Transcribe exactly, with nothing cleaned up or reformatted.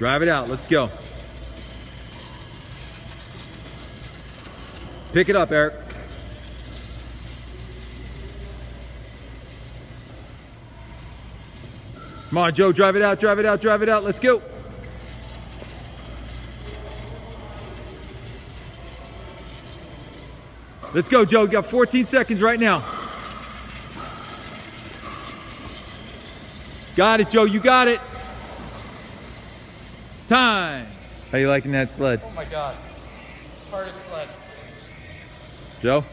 Drive it out, let's go. Pick it up, Eric. Come on, Joe, drive it out, drive it out, drive it out, let's go. Let's go, Joe, you got fourteen seconds right now. Got it, Joe, you got it. Time. How you liking that sled? Oh my God, hardest sled. Joe?